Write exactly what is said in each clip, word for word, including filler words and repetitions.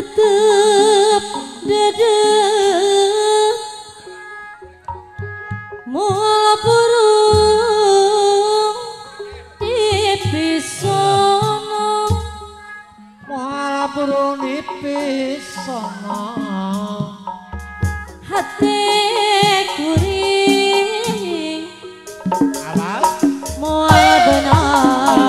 tetep dedek mula burung dipisono mula burung dipisono hati kuring awal mula benar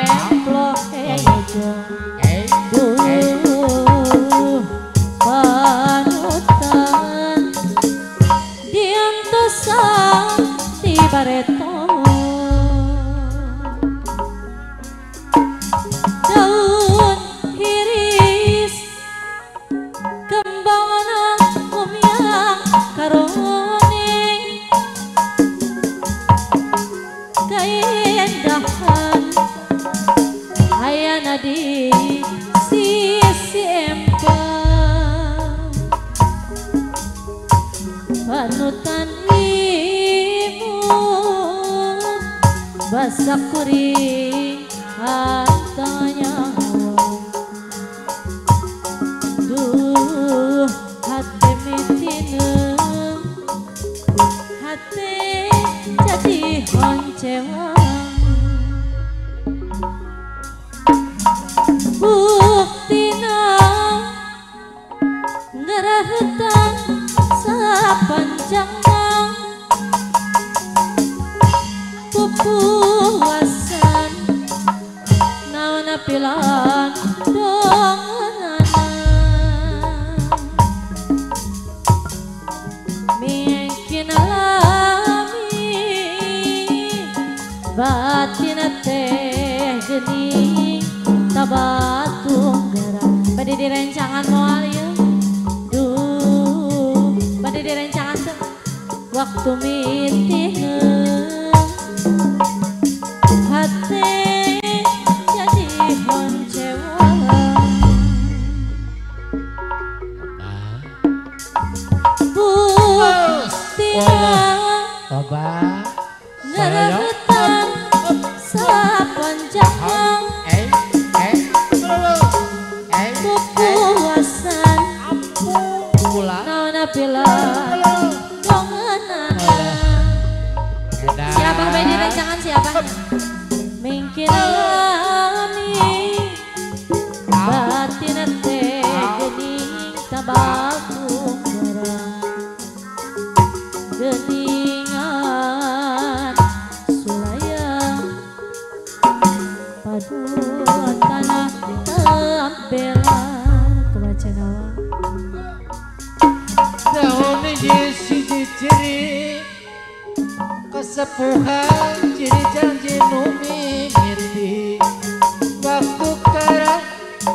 eja duh panutan diantosan di bareto daun hiris kembangan kumyang karong keindahan hayana di sisi empang panutan ibu basah kuring hatanya duh hati mitinem hati jadi honcewa buktina ngerahetan sapanjangna pupuasan naon apilan donganana mingkin alami batina teh geni tabatung gerak bade di rencangan moal ya duh bade di rencangan tuh waktu mitiheng hati jadi honcewa buktina ngeretan sapanjang bila kongenan siapa bedi rencangan siapa mingkin alami batin teh gening tabaku gerang geningan sulayang padu tanah tempela kebacaanwa daun jisi ciri kesepuhan ciri janji numi miti waktu kara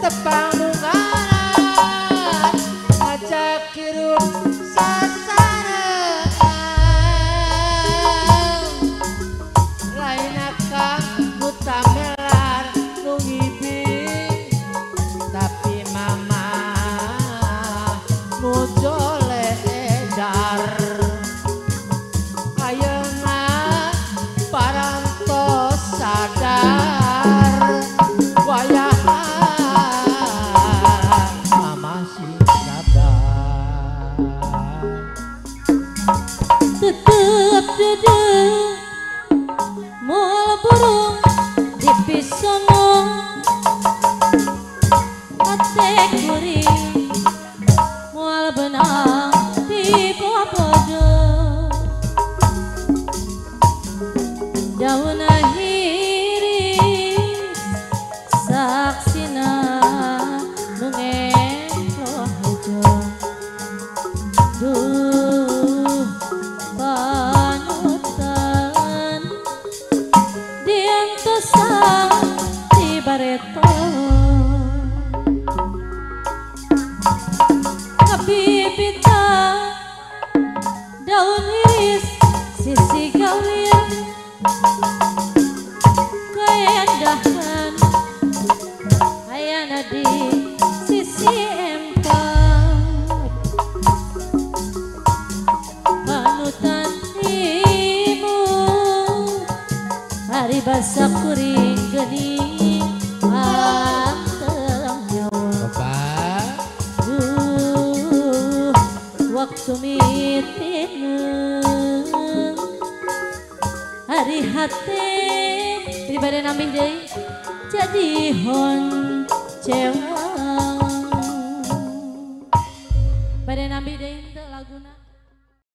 tepang mungaran ajak hirup sasaran lain akan mutamelar nungibi tapi mama muncul tetep dedek mula burung dipisono ate kuring mula benang di bawah podo daun hiris saksina mengeplok eja duh ngepipita daun iris sisi gawir hati basah kuring geni anteng nyawa uh, waktu mitin hari hati daripada nambil deh jadi hon cewang pada nambil deh untuk laguna.